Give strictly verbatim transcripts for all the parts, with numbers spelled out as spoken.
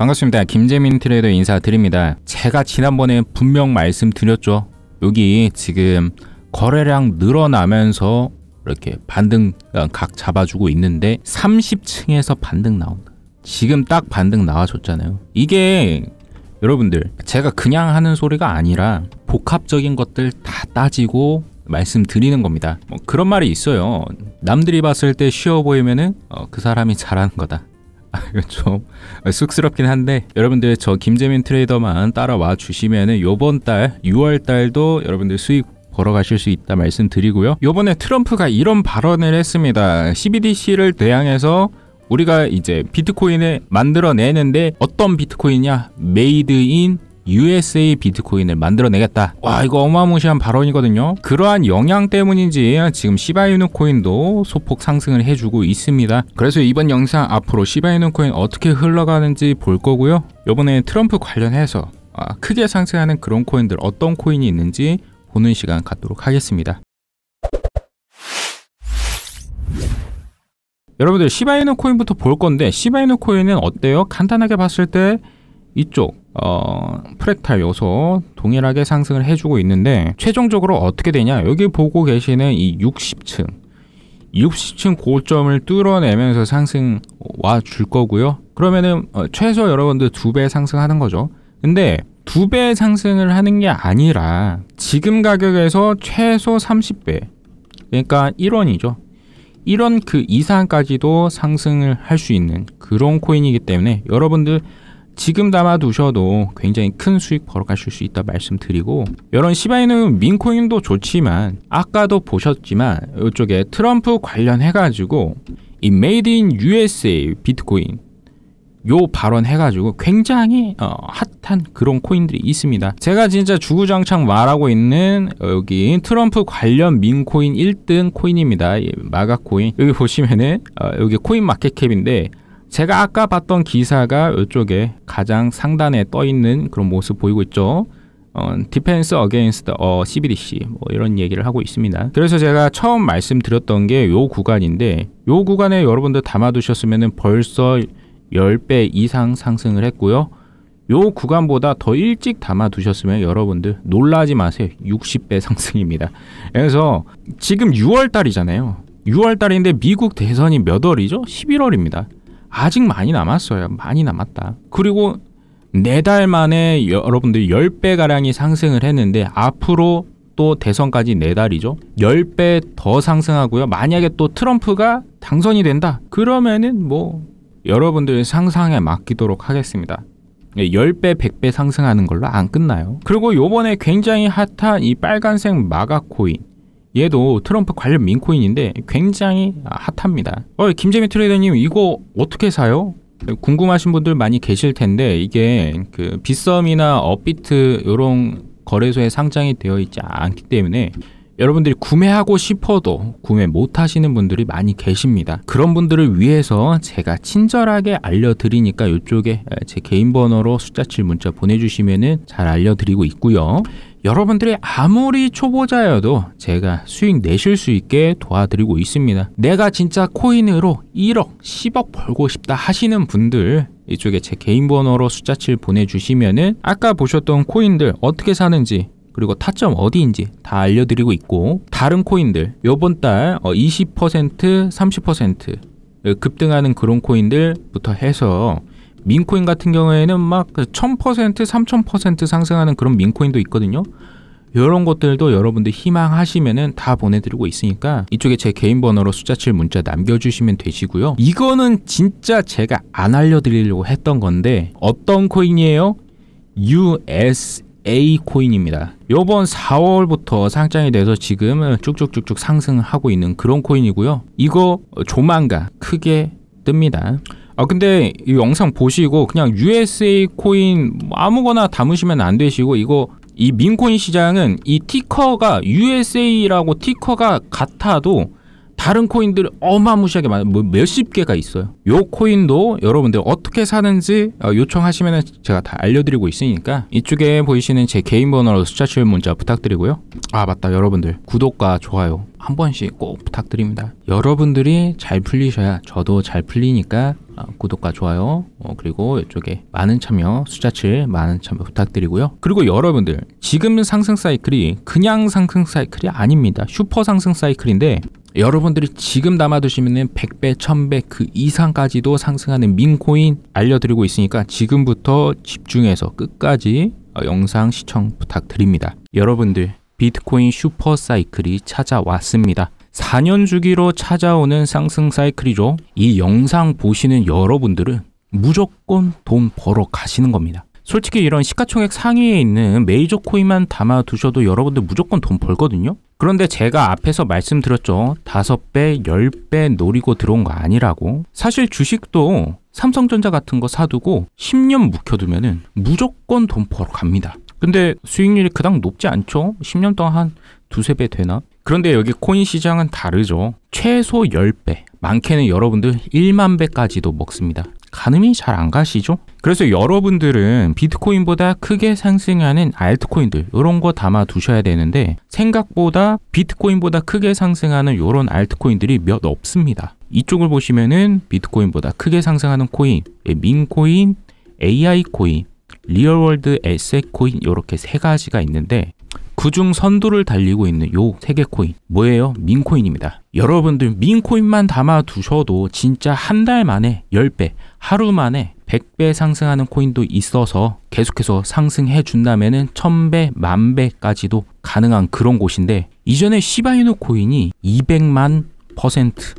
반갑습니다. 김재민 트레이더 인사드립니다. 제가 지난번에 분명 말씀드렸죠. 여기 지금 거래량 늘어나면서 이렇게 반등 각 잡아주고 있는데 삼십 층에서 반등 나온다. 지금 딱 반등 나와줬잖아요. 이게 여러분들, 제가 그냥 하는 소리가 아니라 복합적인 것들 다 따지고 말씀드리는 겁니다. 뭐 그런 말이 있어요. 남들이 봤을 때 쉬워 보이면은 어, 그 사람이 잘하는 거다. 아, 이거 좀 쑥스럽긴 한데 여러분들 저 김재민 트레이더만 따라와 주시면은 요번 달 유월 달도 여러분들 수익 걸어가실 수 있다 말씀드리고요. 요번에 트럼프가 이런 발언을 했습니다. 씨비디씨를 대항해서 우리가 이제 비트코인을 만들어내는데 어떤 비트코인이냐? 메이드 인 유에스에이 비트코인을 만들어내겠다. 와, 이거 어마무시한 발언이거든요. 그러한 영향 때문인지 지금 시바이누 코인도 소폭 상승을 해주고 있습니다. 그래서 이번 영상 앞으로 시바이누 코인 어떻게 흘러가는지 볼 거고요. 요번에 트럼프 관련해서 크게 상승하는 그런 코인들 어떤 코인이 있는지 보는 시간 갖도록 하겠습니다. 여러분들 시바이누 코인부터 볼 건데 시바이누 코인은 어때요? 간단하게 봤을 때 이쪽 어, 프랙탈 요소 동일하게 상승을 해주고 있는데 최종적으로 어떻게 되냐, 여기 보고 계시는 이 육십 층 고점을 뚫어내면서 상승 와 줄 거고요. 그러면은 어, 최소 여러분들 두 배 상승하는 거죠. 근데 두 배 상승을 하는 게 아니라 지금 가격에서 최소 삼십 배, 그러니까 일 원이죠 일 원 그 이상까지도 상승을 할 수 있는 그런 코인이기 때문에 여러분들 지금 담아두셔도 굉장히 큰 수익 벌어가실 수 있다 말씀드리고, 이런 시바이누 민코인도 좋지만 아까도 보셨지만 이쪽에 트럼프 관련해가지고 이 메이드 인 유에스에이 비트코인 요 발언 해가지고 굉장히 어, 핫한 그런 코인들이 있습니다. 제가 진짜 주구장창 말하고 있는 여기 트럼프 관련 민코인 일 등 코인입니다. 마가코인. 여기 보시면은 어, 여기 코인마켓캡인데 제가 아까 봤던 기사가 이쪽에 가장 상단에 떠 있는 그런 모습 보이고 있죠. 어, 디펜스 어게인스트 어, 씨비디씨 뭐 이런 얘기를 하고 있습니다. 그래서 제가 처음 말씀드렸던 게 요 구간인데 요 구간에 여러분들 담아두셨으면은 벌써 십 배 이상 상승을 했고요. 요 구간보다 더 일찍 담아두셨으면 여러분들 놀라지 마세요. 육십 배 상승입니다. 그래서 지금 유월 달이잖아요. 유월 달인데 미국 대선이 몇 월이죠? 십일월입니다. 아직 많이 남았어요. 많이 남았다. 그리고 네 달 만에 여러분들 십 배가량이 상승을 했는데 앞으로 또 대선까지 네 달이죠. 십 배 더 상승하고요. 만약에 또 트럼프가 당선이 된다. 그러면은 뭐 여러분들 상상에 맡기도록 하겠습니다. 십 배, 백 배 상승하는 걸로 안 끝나요. 그리고 요번에 굉장히 핫한 이 빨간색 마가코인, 얘도 트럼프 관련 민코인인데 굉장히 핫합니다. 어, 김재민 트레이더님 이거 어떻게 사요? 궁금하신 분들 많이 계실 텐데 이게 그 빗썸이나 업비트 요런 거래소에 상장이 되어 있지 않기 때문에 여러분들이 구매하고 싶어도 구매 못 하시는 분들이 많이 계십니다. 그런 분들을 위해서 제가 친절하게 알려드리니까 이쪽에 제 개인 번호로 숫자칠 문자 보내주시면은 잘 알려드리고 있고요. 여러분들이 아무리 초보자여도 제가 수익 내실 수 있게 도와드리고 있습니다. 내가 진짜 코인으로 일억, 십억 벌고 싶다 하시는 분들 이쪽에 제 개인 번호로 숫자칠 보내주시면은 아까 보셨던 코인들 어떻게 사는지 그리고 타점 어디인지 다 알려드리고 있고, 다른 코인들 요번 달 이십 퍼센트, 삼십 퍼센트 급등하는 그런 코인들부터 해서 민코인 같은 경우에는 막 천 퍼센트, 삼천 퍼센트 상승하는 그런 민코인도 있거든요. 이런 것들도 여러분들 희망하시면은 다 보내드리고 있으니까 이쪽에 제 개인 번호로 숫자칠 문자 남겨주시면 되시고요. 이거는 진짜 제가 안 알려드리려고 했던 건데 어떤 코인이에요? 유에스 A 코인입니다. 요번 사월부터 상장이 돼서 지금 쭉쭉쭉쭉 상승하고 있는 그런 코인이고요. 이거 조만간 크게 뜹니다. 아 근데 이 영상 보시고 그냥 유에스에이 코인 아무거나 담으시면 안 되시고, 이거 이 민코인 시장은 이 티커가 유에스에이라고 티커가 같아도 다른 코인들 어마무시하게 많아요. 뭐 몇십 개가 있어요. 요 코인도 여러분들 어떻게 사는지 요청하시면 제가 다 알려드리고 있으니까 이쪽에 보이시는 제 개인 번호로 숫자 칠 문자 부탁드리고요. 아 맞다, 여러분들 구독과 좋아요 한 번씩 꼭 부탁드립니다. 여러분들이 잘 풀리셔야 저도 잘 풀리니까 구독과 좋아요, 어, 그리고 이쪽에 많은 참여, 숫자 칠 많은 참여 부탁드리고요. 그리고 여러분들 지금 상승 사이클이 그냥 상승 사이클이 아닙니다. 슈퍼 상승 사이클인데 여러분들이 지금 남아두시면 백 배, 천 배 그 이상까지도 상승하는 민코인 알려드리고 있으니까 지금부터 집중해서 끝까지 영상 시청 부탁드립니다. 여러분들 비트코인 슈퍼 사이클이 찾아왔습니다. 사 년 주기로 찾아오는 상승 사이클이죠. 이 영상 보시는 여러분들은 무조건 돈 벌어 가시는 겁니다. 솔직히 이런 시가총액 상위에 있는 메이저 코인만 담아 두셔도 여러분들 무조건 돈 벌거든요. 그런데 제가 앞에서 말씀드렸죠. 다섯 배, 십 배 노리고 들어온 거 아니라고. 사실 주식도 삼성전자 같은 거 사두고 십 년 묵혀두면은 무조건 돈 벌어 갑니다. 근데 수익률이 그닥 높지 않죠? 십 년 동안 한 두세 배 되나? 그런데 여기 코인 시장은 다르죠. 최소 십 배, 많게는 여러분들 일만 배까지도 먹습니다. 가늠이 잘 안 가시죠? 그래서 여러분들은 비트코인보다 크게 상승하는 알트코인들 이런 거 담아 두셔야 되는데 생각보다 비트코인보다 크게 상승하는 이런 알트코인들이 몇 없습니다. 이쪽을 보시면은 비트코인보다 크게 상승하는 코인, 민코인, 에이아이코인, 리얼월드 에셋코인 이렇게 세 가지가 있는데 그중 선두를 달리고 있는 요 세 개 코인 뭐예요? 민코인입니다. 여러분들 민코인만 담아 두셔도 진짜 한 달 만에 십 배, 하루 만에 백 배 상승하는 코인도 있어서 계속해서 상승해 준다면은 천 배, 만 배까지도 가능한 그런 곳인데 이전에 시바이누 코인이 이백만 퍼센트,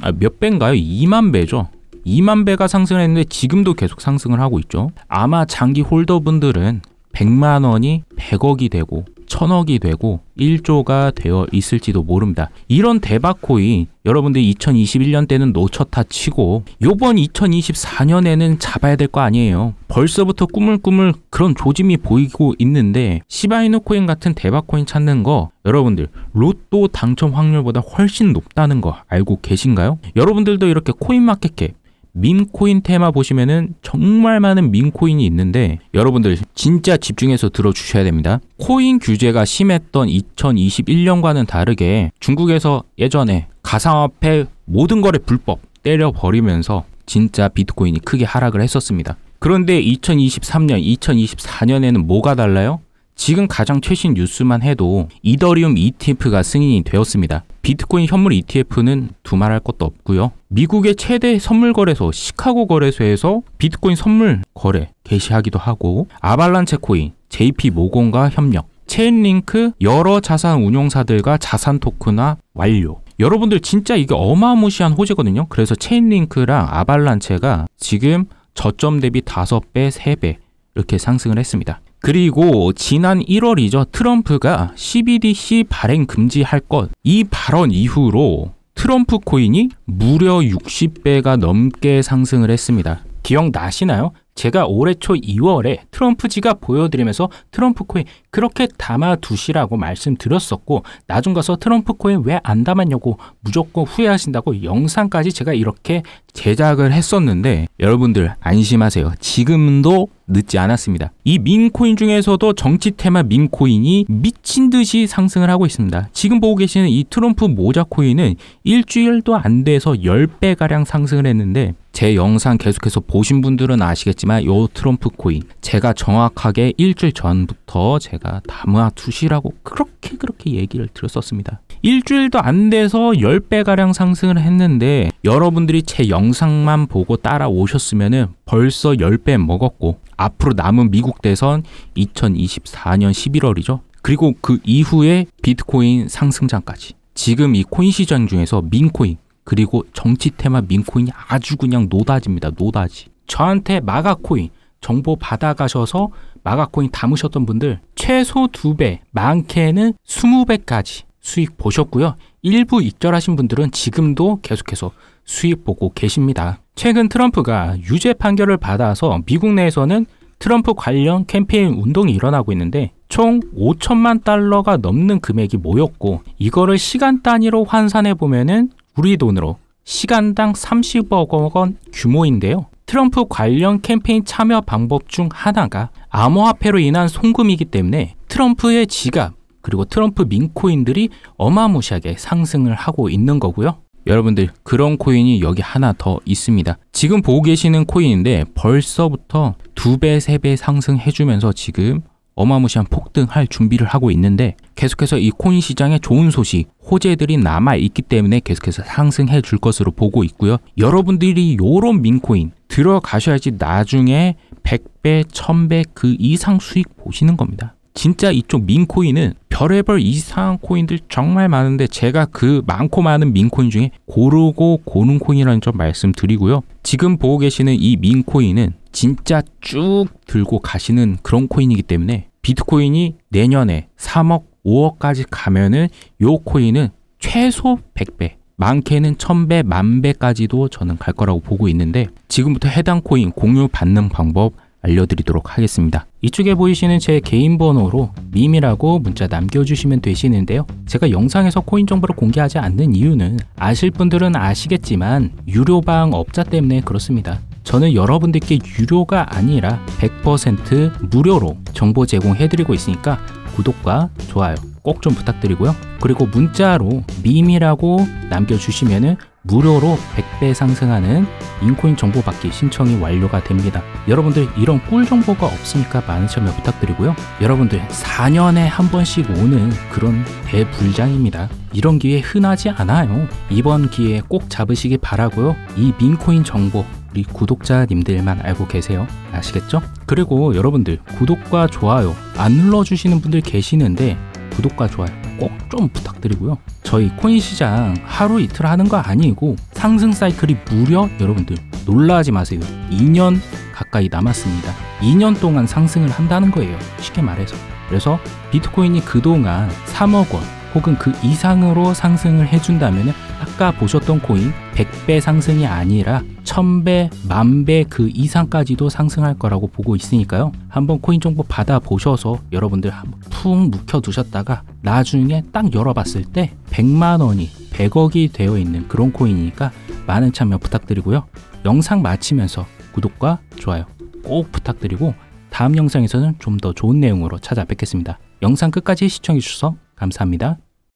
아, 몇 배인가요? 이만 배죠. 이만 배가 상승했는데 지금도 계속 상승을 하고 있죠. 아마 장기 홀더분들은 백만 원이 백억이 되고 천억이 되고 일조가 되어 있을지도 모릅니다. 이런 대박 코인 여러분들 이천이십일 년 때는 놓쳤다 치고 요번 이천이십사 년에는 잡아야 될 거 아니에요. 벌써부터 꾸물꾸물 그런 조짐이 보이고 있는데 시바이누 코인 같은 대박 코인 찾는 거 여러분들 로또 당첨 확률보다 훨씬 높다는 거 알고 계신가요? 여러분들도 이렇게 코인마켓캡 민코인 테마 보시면은 정말 많은 민코인이 있는데 여러분들 진짜 집중해서 들어주셔야 됩니다. 코인 규제가 심했던 이천이십일 년과는 다르게 중국에서 예전에 가상화폐 모든 거래 불법 때려버리면서 진짜 비트코인이 크게 하락을 했었습니다. 그런데 이천이십삼 년, 이천이십사 년에는 뭐가 달라요? 지금 가장 최신 뉴스만 해도 이더리움 이티에프가 승인이 되었습니다. 비트코인 현물 이티에프는 두말할 것도 없고요. 미국의 최대 선물 거래소 시카고 거래소에서 비트코인 선물 거래 개시하기도 하고 아발란체 코인, 제이피모건과 협력, 체인링크 여러 자산 운용사들과 자산 토큰화 완료. 여러분들 진짜 이게 어마무시한 호재거든요. 그래서 체인링크랑 아발란체가 지금 저점 대비 다섯 배, 세 배 이렇게 상승을 했습니다. 그리고 지난 일월이죠. 트럼프가 씨비디씨 발행 금지할 것 이 발언 이후로 트럼프 코인이 무려 육십 배가 넘게 상승을 했습니다. 기억나시나요? 제가 올해 초 이월에 트럼프지가 보여드리면서 트럼프 코인 그렇게 담아두시라고 말씀드렸었고 나중 가서 트럼프 코인 왜 안 담았냐고 무조건 후회하신다고 영상까지 제가 이렇게 제작을 했었는데 여러분들 안심하세요. 지금도 늦지 않았습니다. 이 민코인 중에서도 정치 테마 민코인이 미친 듯이 상승을 하고 있습니다. 지금 보고 계시는 이 트럼프 모자 코인은 일주일도 안 돼서 십 배가량 상승을 했는데 제 영상 계속해서 보신 분들은 아시겠지만 요 트럼프 코인 제가 정확하게 일주일 전부터 제가 담아두시라고 그렇게 그렇게 얘기를 드렸었습니다. 일주일도 안 돼서 십 배가량 상승을 했는데 여러분들이 제 영상만 보고 따라오셨으면은 벌써 십 배 먹었고 앞으로 남은 미국 대선 이천이십사 년 십일월이죠. 그리고 그 이후에 비트코인 상승장까지 지금 이 코인 시장 중에서 민코인 그리고 정치 테마 민코인이 아주 그냥 노다지입니다. 노다지. 저한테 마가코인 정보 받아가셔서 마가코인 담으셨던 분들 최소 두 배, 많게는 이십 배까지 수익 보셨고요. 일부 익절하신 분들은 지금도 계속해서 수익 보고 계십니다. 최근 트럼프가 유죄 판결을 받아서 미국 내에서는 트럼프 관련 캠페인 운동이 일어나고 있는데 총 오천만 달러가 넘는 금액이 모였고 이거를 시간 단위로 환산해 보면은 우리 돈으로 시간당 삼십억 원 규모인데요. 트럼프 관련 캠페인 참여 방법 중 하나가 암호화폐로 인한 송금이기 때문에 트럼프의 지갑 그리고 트럼프 민코인들이 어마무시하게 상승을 하고 있는 거고요. 여러분들, 그런 코인이 여기 하나 더 있습니다. 지금 보고 계시는 코인인데 벌써부터 두 배, 세 배 상승해주면서 지금 어마무시한 폭등할 준비를 하고 있는데, 계속해서 이 코인 시장에 좋은 소식, 호재들이 남아있기 때문에 계속해서 상승해 줄 것으로 보고 있고요. 여러분들이 요런 민코인 들어가셔야지 나중에 백 배, 천 배 그 이상 수익 보시는 겁니다. 진짜 이쪽 민코인은 별의별 이상한 코인들 정말 많은데 제가 그 많고 많은 민코인 중에 고르고 고른 코인이라는 점 말씀드리고요. 지금 보고 계시는 이 민코인은 진짜 쭉 들고 가시는 그런 코인이기 때문에 비트코인이 내년에 삼억, 오억까지 가면은 요 코인은 최소 백 배, 많게는 천 배, 만 배까지도 저는 갈 거라고 보고 있는데, 지금부터 해당 코인 공유 받는 방법 알려드리도록 하겠습니다. 이쪽에 보이시는 제 개인 번호로 미미라고 문자 남겨주시면 되시는데요. 제가 영상에서 코인 정보를 공개하지 않는 이유는 아실 분들은 아시겠지만 유료방 업자 때문에 그렇습니다. 저는 여러분들께 유료가 아니라 백 퍼센트 무료로 정보 제공해드리고 있으니까 구독과 좋아요 꼭 좀 부탁드리고요. 그리고 문자로 미미라고 남겨주시면은 무료로 백 배 상승하는 민코인 정보받기 신청이 완료가 됩니다. 여러분들, 이런 꿀 정보가 없으니까 많은 참여 부탁드리고요. 여러분들, 사 년에 한 번씩 오는 그런 대불장입니다. 이런 기회 흔하지 않아요. 이번 기회에 꼭 잡으시기 바라고요. 이 민코인 정보 우리 구독자님들만 알고 계세요. 아시겠죠? 그리고 여러분들, 구독과 좋아요 안 눌러주시는 분들 계시는데 구독과 좋아요 꼭 좀 부탁드리고요. 저희 코인 시장 하루 이틀 하는 거 아니고 상승 사이클이 무려, 여러분들 놀라지 마세요, 이 년 가까이 남았습니다. 이 년 동안 상승을 한다는 거예요, 쉽게 말해서. 그래서 비트코인이 그동안 삼억 원 혹은 그 이상으로 상승을 해준다면 아까 보셨던 코인 백 배 상승이 아니라 천 배, 만 배 그 이상까지도 상승할 거라고 보고 있으니까요. 한번 코인 정보 받아보셔서 여러분들 한번 푹 묵혀두셨다가 나중에 딱 열어봤을 때 백만 원이 백억이 되어 있는 그런 코인이니까 많은 참여 부탁드리고요. 영상 마치면서 구독과 좋아요 꼭 부탁드리고 다음 영상에서는 좀 더 좋은 내용으로 찾아뵙겠습니다. 영상 끝까지 시청해주셔서 감사합니다.